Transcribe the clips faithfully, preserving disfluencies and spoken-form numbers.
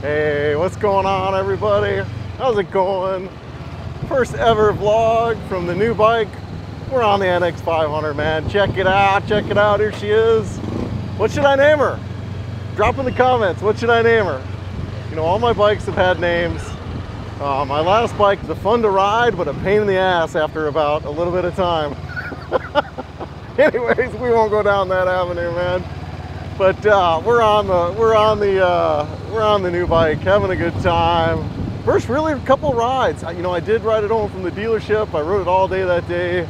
Hey, what's going on, everybody? How's it going? First ever vlog from the new bike. We're on the N X five hundred, man. Check it out, check it out. Here she is. What should I name her? Drop in the comments, what should I name her? You know, all my bikes have had names. Uh, my last bike was fun to ride, but a pain in the ass after about a little bit of time. Anyways, we won't go down that avenue, man. But uh, we're on the we're on the uh, we're on the new bike, having a good time. First, really, a couple rides. I, you know, I did ride it home from the dealership. I rode it all day that day.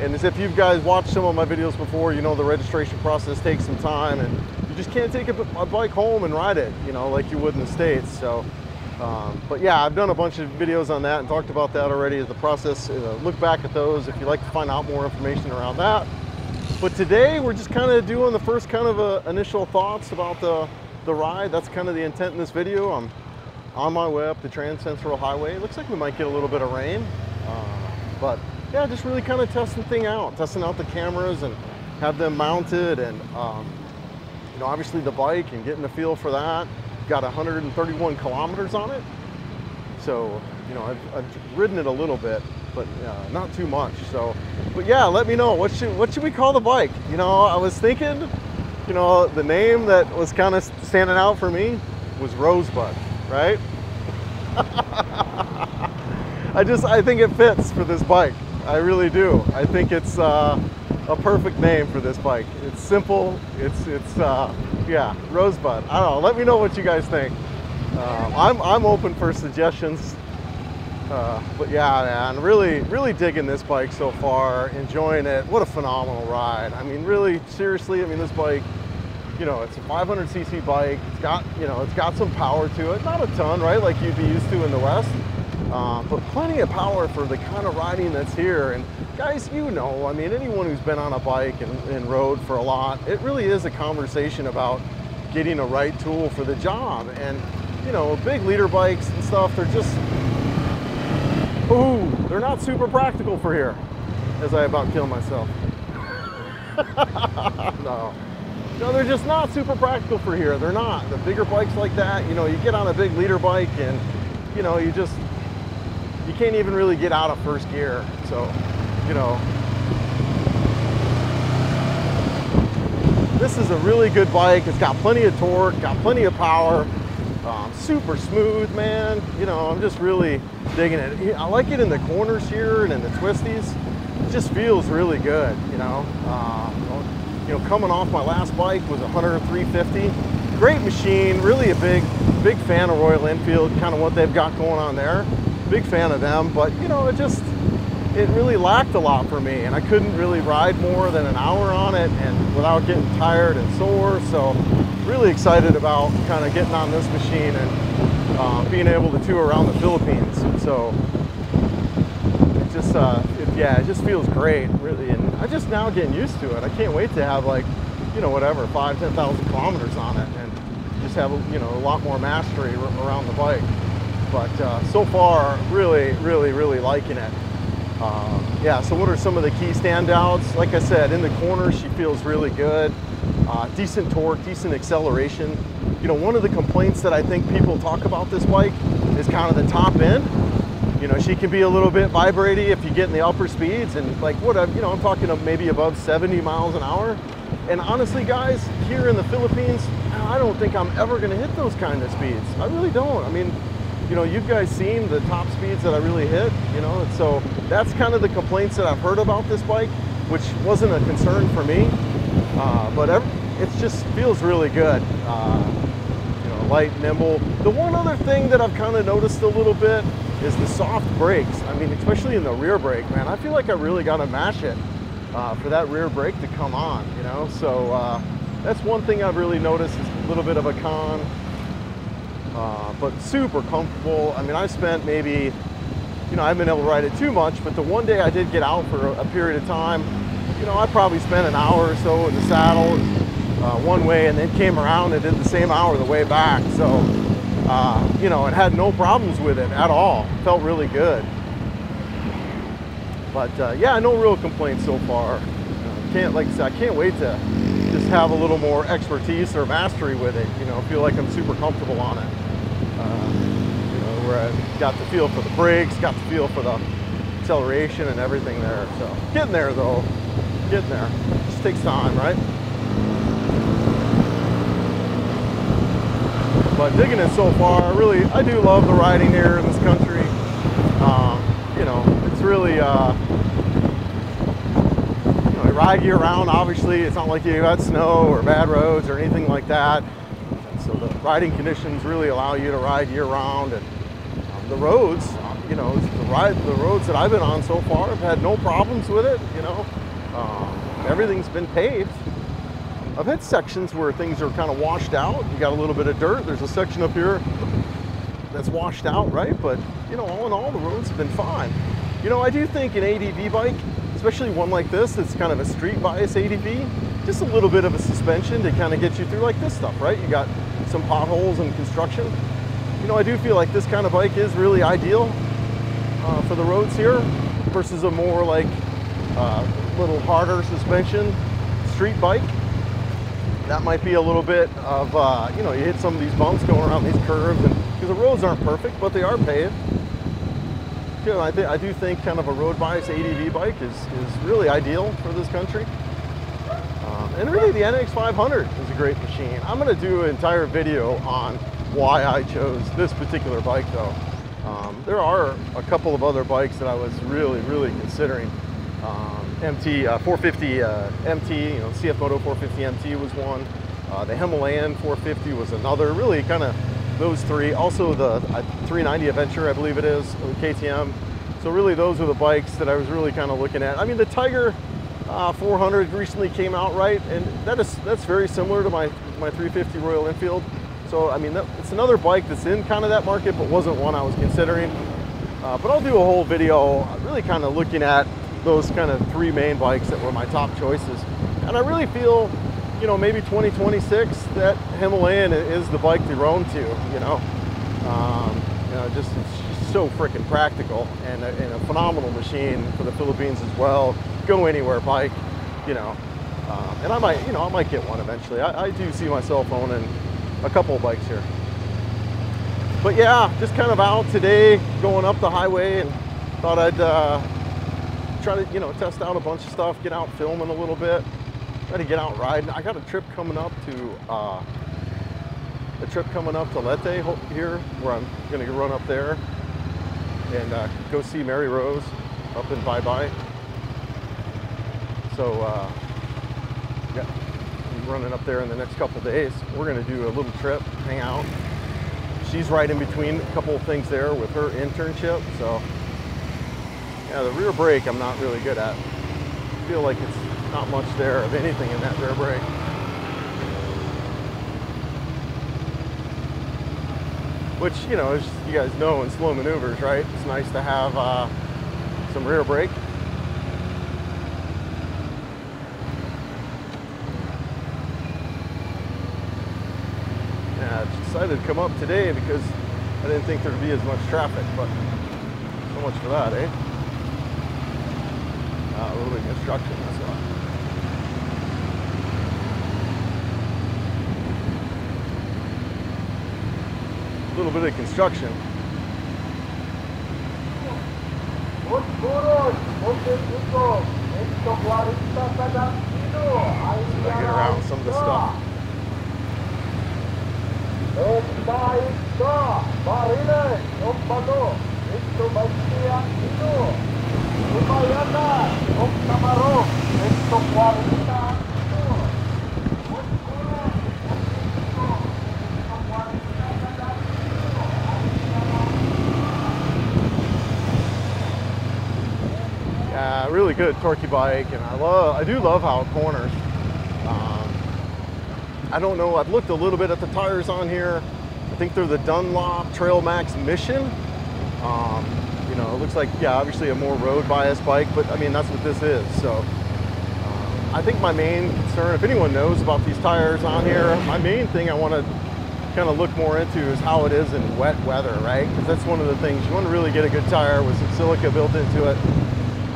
And as if you guys watched some of my videos before, you know the registration process takes some time, and you just can't take a, a bike home and ride it, you know, like you would in the States. So. Um, but yeah, I've done a bunch of videos on that and talked about that already as the process. Uh, look back at those if you'd like to find out more information around that. But today we're just kind of doing the first kind of a, initial thoughts about the, the ride. That's kind of the intent in this video. I'm on my way up the Trans-Central Highway. It looks like we might get a little bit of rain. Uh, but yeah, just really kind of testing thing out, testing out the cameras and have them mounted and, um, you know, obviously the bike and getting a feel for that. Got one hundred thirty-one kilometers on it, so you know I've, I've ridden it a little bit, but uh, not too much. So, but yeah, let me know what should what should we call the bike? You know, I was thinking, you know, the name that was kind of standing out for me was Rosebud, right? I just I think it fits for this bike. I really do. I think it's uh, a perfect name for this bike. It's simple. It's it's. Uh, Yeah, Rosebud. I don't know. Let me know what you guys think. Um, I'm, I'm open for suggestions. Uh, but yeah, man, really, really digging this bike so far, enjoying it. What a phenomenal ride. I mean, really, seriously, I mean, this bike, you know, it's a five hundred c c bike. It's got, you know, it's got some power to it. Not a ton, right, like you'd be used to in the West. Uh, but plenty of power for the kind of riding that's here. And guys, you know, I mean, anyone who's been on a bike and, and rode for a lot, it really is a conversation about getting a right tool for the job. And, you know, big leader bikes and stuff, they're just, ooh, they're not super practical for here, as I about kill myself. No. No, they're just not super practical for here. They're not. The bigger bikes like that, you know, you get on a big leader bike and, you know, you just, you can't even really get out of first gear, so, you know. This is a really good bike. It's got plenty of torque, got plenty of power, um, super smooth, man. You know, I'm just really digging it. I like it in the corners here and in the twisties. It just feels really good, you know. Um, you know, coming off my last bike was a Hunter three fifty. Great machine, really a big, big fan of Royal Enfield, kind of what they've got going on there. Big fan of them, but you know, it just, it really lacked a lot for me, and I couldn't really ride more than an hour on it and without getting tired and sore. So really excited about kind of getting on this machine and uh, being able to tour around the Philippines. So it just, uh, it, yeah, it just feels great, really. And I'm just now getting used to it. I can't wait to have like, you know, whatever, five, ten thousand kilometers on it, and just have, you know, a lot more mastery around the bike. But uh, so far, really, really, really liking it. Um, yeah, so what are some of the key standouts? Like I said, in the corner, she feels really good. Uh, decent torque, decent acceleration. You know, one of the complaints that I think people talk about this bike is kind of the top end. You know, she can be a little bit vibraty if you get in the upper speeds and like what, you know, I'm talking of maybe above seventy miles an hour. And honestly, guys, here in the Philippines, I don't think I'm ever gonna hit those kind of speeds. I really don't. I mean, you know, you guys seen the top speeds that I really hit, you know, and so that's kind of the complaints that I've heard about this bike, which wasn't a concern for me, uh, but it just feels really good, uh, you know, light, nimble. The one other thing that I've kind of noticed a little bit is the soft brakes. I mean, especially in the rear brake, man, I feel like I really got to mash it uh, for that rear brake to come on, you know, so uh, that's one thing I've really noticed is a little bit of a con. Uh, but super comfortable. I mean, I spent maybe, you know, I haven't been able to ride it too much, but the one day I did get out for a, a period of time, you know, I probably spent an hour or so in the saddle uh, one way and then came around and did the same hour the way back. So, uh, you know, it had no problems with it at all. Felt really good. But uh, yeah, no real complaints so far. Uh, can't, like I said, I can't wait to just have a little more expertise or mastery with it. You know, feel like I'm super comfortable on it. where I got the feel for the brakes, got the feel for the acceleration and everything there. So getting there though, getting there. Just takes time, right? But digging it so far. Really, I do love the riding here in this country. Um, you know, it's really, uh, you know, I ride year round, obviously. It's not like you got snow or bad roads or anything like that. So the riding conditions really allow you to ride year round, and um, the roads, um, you know, the ride, the roads that I've been on so far, I've had no problems with it. You know, um, everything's been paved. I've had sections where things are kind of washed out. You got a little bit of dirt. There's a section up here that's washed out, right? But you know, all in all, the roads have been fine. You know, I do think an A D V bike, especially one like this, it's kind of a street bias A D V, just a little bit of a suspension to kind of get you through like this stuff, right? You got some potholes and construction. You know, I do feel like this kind of bike is really ideal uh, for the roads here versus a more like uh, little harder suspension street bike. That might be a little bit of, uh, you know, you hit some of these bumps going around these curves, and because the roads aren't perfect, but they are paved. You know, I, th I do think kind of a road bias A D V bike is, is really ideal for this country. Um, and really the N X five hundred is a great machine. I'm going to do an entire video on why I chose this particular bike though. Um, there are a couple of other bikes that I was really, really considering. Um, M T uh, four fifty uh, M T, you know, C F Moto four fifty M T was one. Uh, the Himalayan four fifty was another. Really, kind of those three. Also, the uh, three ninety Adventure, I believe it is, K T M. So really, those were the bikes that I was really kind of looking at. I mean, the Tiger uh, four hundred recently came out, right? And that is that's very similar to my my three fifty Royal Enfield. So I mean, that, it's another bike that's in kind of that market, but wasn't one I was considering. Uh, but I'll do a whole video, really kind of looking at those kind of three main bikes that were my top choices. And I really feel, you know, maybe twenty twenty-six, that Himalayan is the bike to roam to, you know. Um, you know, just, it's just so freaking practical, and a, and a phenomenal machine for the Philippines as well. Go anywhere bike, you know. Um, and I might, you know, I might get one eventually. I, I do see myself owning a couple of bikes here. But yeah, just kind of out today, going up the highway, and thought I'd, uh, try to, you know, test out a bunch of stuff, get out filming a little bit, try to get out riding. I got a trip coming up to, uh, a trip coming up to Leyte here, where I'm going to run up there and uh, go see Mary Rose up in Bye Bye. So, uh, yeah, I'm running up there in the next couple days. We're going to do a little trip, hang out. She's right in between a couple of things there with her internship, so. Yeah, the rear brake I'm not really good at. I feel like it's not much there of anything in that rear brake. Which, you know, as you guys know, in slow maneuvers, right? It's nice to have uh, some rear brake. Yeah, I decided to come up today because I didn't think there'd be as much traffic, but so much for that, eh? Uh, a little bit of construction, that's why. A little bit of construction. So I get around some of the stuff. Yeah, really good torquey bike, and I love, I do love how it corners. Um, I don't know, I've looked a little bit at the tires on here. I think they're the Dunlop Trailmax Mission. Um, You know, it looks like, yeah, obviously a more road biased bike, but I mean, that's what this is. So um, I think my main concern, if anyone knows about these tires on here, my main thing I want to kind of look more into is how it is in wet weather, right? Because that's one of the things, you want to really get a good tire with some silica built into it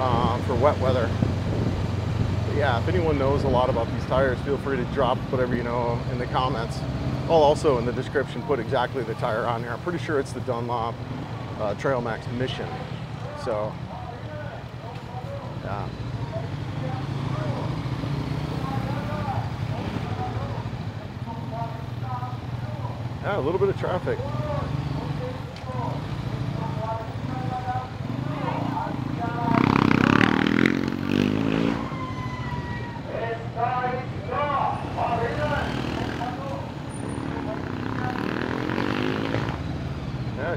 um, for wet weather. But yeah, if anyone knows a lot about these tires, feel free to drop whatever you know in the comments. I'll also in the description put exactly the tire on there. I'm pretty sure it's the Dunlop uh, Trailmax Mission. So, yeah. Yeah, a little bit of traffic.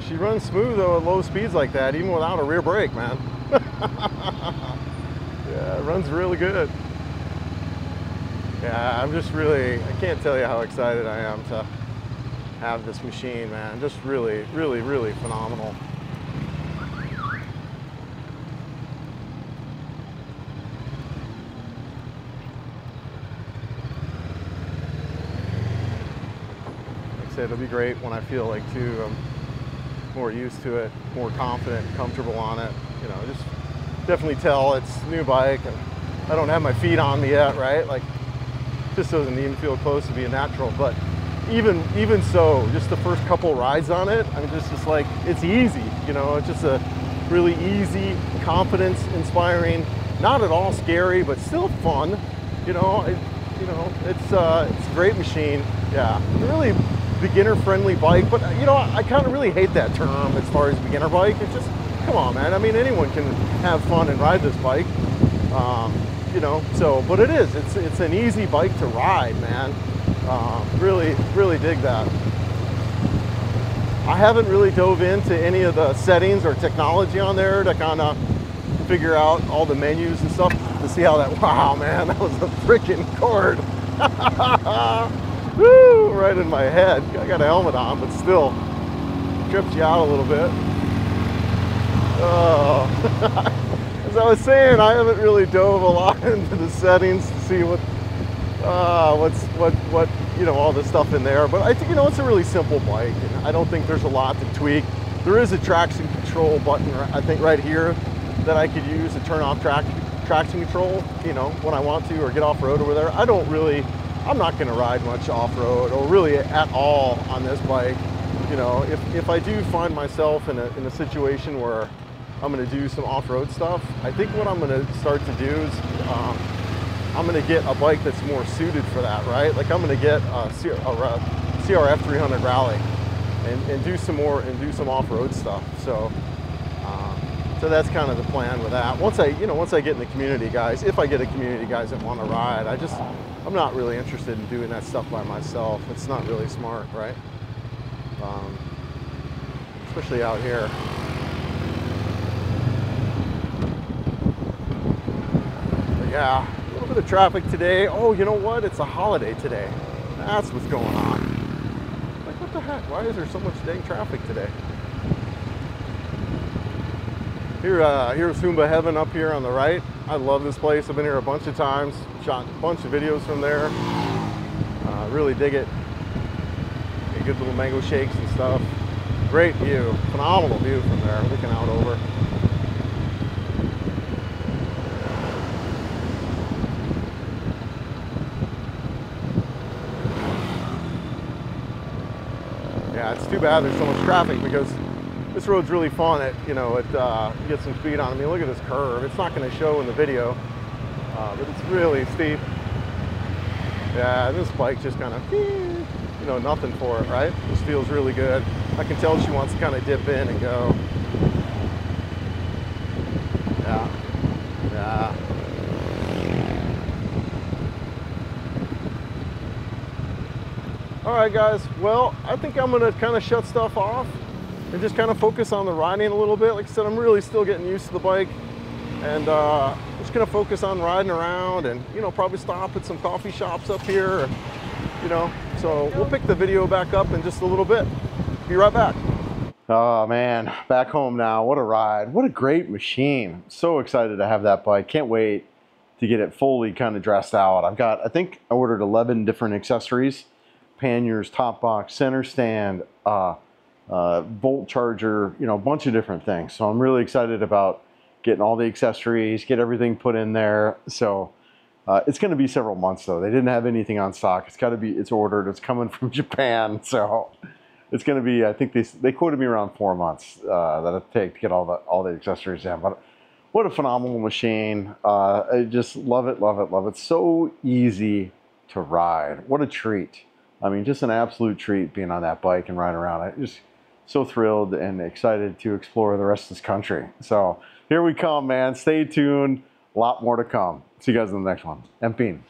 She runs smooth though at low speeds like that, even without a rear brake, man. Yeah, it runs really good. Yeah, I'm just really, I can't tell you how excited I am to have this machine, man. Just really, really, really phenomenal. Like I said, it'll be great when I feel like too, um, more used to it, more confident, comfortable on it. You know, just definitely tell it's new bike and I don't have my feet on me yet, right? Like, just doesn't even feel close to being natural. But even even so, just the first couple rides on it, I'm just, just like, it's easy, you know, it's just a really easy, confidence inspiring, not at all scary, but still fun. You know, it, you know, it's uh it's a great machine. Yeah, really beginner-friendly bike, but you know, I kind of really hate that term as far as beginner bike. It's just, come on, man. I mean, anyone can have fun and ride this bike, um, you know. So, but it is. It's it's an easy bike to ride, man. Um, really, really dig that. I haven't really dove into any of the settings or technology on there to kind of figure out all the menus and stuff to see how that. Wow, man, that was a freaking cord. Woo, right in my head. I got a helmet on, but still tripped you out a little bit. Oh. As I was saying, I haven't really dove a lot into the settings to see what, uh, what's, what, what, you know, all this stuff in there. But I think, you know, it's a really simple bike, and I don't think there's a lot to tweak. There is a traction control button, I think, right here that I could use to turn off track, traction control, you know, when I want to, or get off road or whatever. I don't really. I'm not going to ride much off-road or really at all on this bike. You know, if, if I do find myself in a, in a situation where I'm going to do some off-road stuff, I think what I'm going to start to do is um, I'm going to get a bike that's more suited for that, right? Like I'm going to get a, C R F three hundred Rally and, and do some more and do some off-road stuff. So, um, so that's kind of the plan with that. Once I, you know, once I get in the community, guys, if I get a community, guys, that want to ride, I just, I'm not really interested in doing that stuff by myself. It's not really smart, right? Um, especially out here. But yeah, a little bit of traffic today. Oh, you know what? It's a holiday today. That's what's going on. Like, what the heck? Why is there so much dang traffic today? Here, uh, here's Humba Heaven up here on the right. I love this place. I've been here a bunch of times, shot a bunch of videos from there. Uh, really dig it. Get good little mango shakes and stuff. Great view, phenomenal view from there, looking out over. Yeah, it's too bad there's so much traffic because this road's really fun. It, you know, it uh, gets some speed on. I mean, look at this curve. It's not going to show in the video, uh, but it's really steep. Yeah, this bike just kind of, you know, nothing for it, right? This feels really good. I can tell she wants to kind of dip in and go. Yeah, yeah. All right, guys. Well, I think I'm going to kind of shut stuff off and just kind of focus on the riding a little bit. Like I said, I'm really still getting used to the bike, and uh, I'm just gonna focus on riding around and, you know, probably stop at some coffee shops up here, or, you know, so we'll pick the video back up in just a little bit. Be right back. Oh man, back home now. What a ride, what a great machine. So excited to have that bike. Can't wait to get it fully kind of dressed out. I've got, I think I ordered eleven different accessories, panniers, top box, center stand, uh, Uh, volt charger, you know, a bunch of different things. So I'm really excited about getting all the accessories, get everything put in there. So Uh, it's going to be several months though. They didn't have anything on stock. It's got to be, it's ordered, it's coming from Japan. So it's going to be, I think they, they quoted me around four months uh, that it'll take to get all the, all the accessories in. But what a phenomenal machine. Uh, I just love it, love it, love it. So easy to ride. What a treat. I mean, just an absolute treat being on that bike and riding around. I'm just so thrilled and excited to explore the rest of this country. So here we come, man. Stay tuned. A lot more to come. See you guys in the next one. Empin.